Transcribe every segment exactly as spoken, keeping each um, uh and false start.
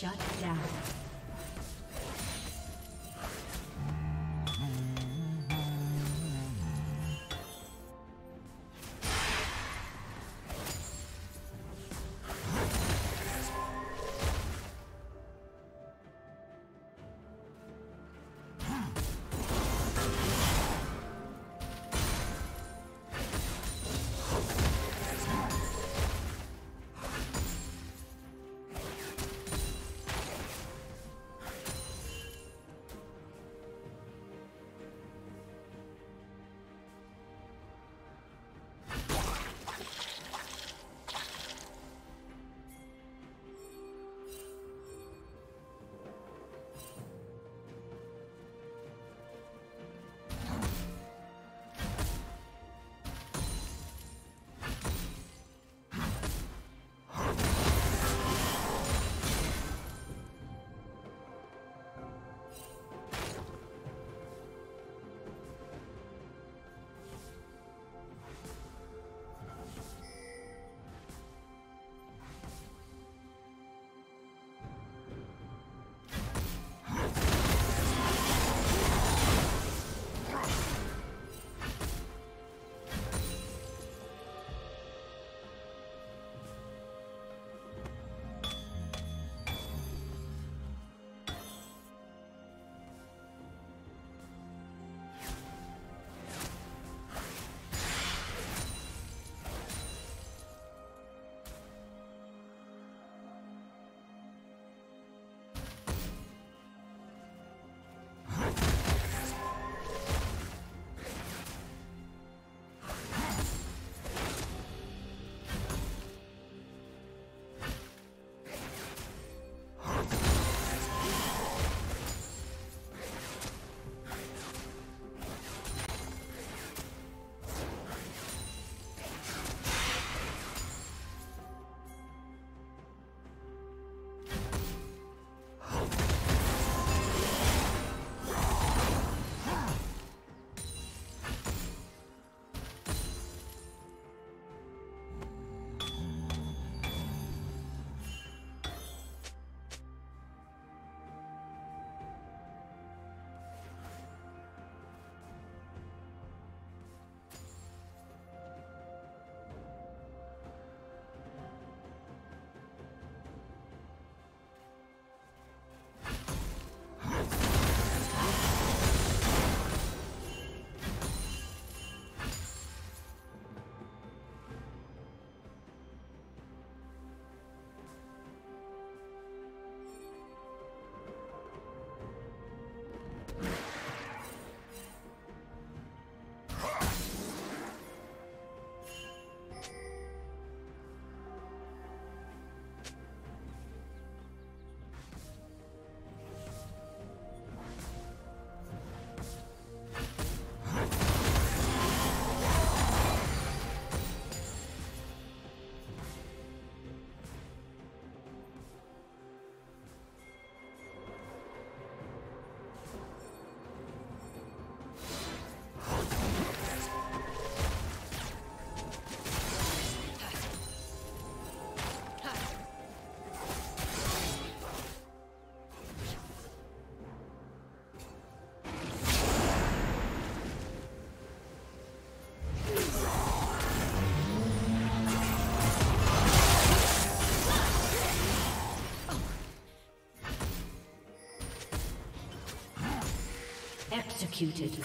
Shut down. Executed.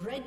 Red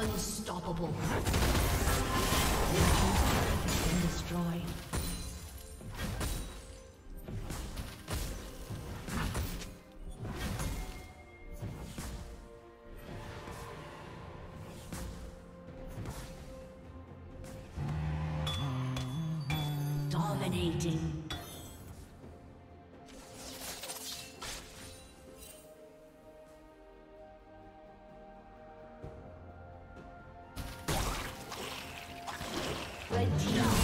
Unstoppable. Been destroyed. Dominating. Good job.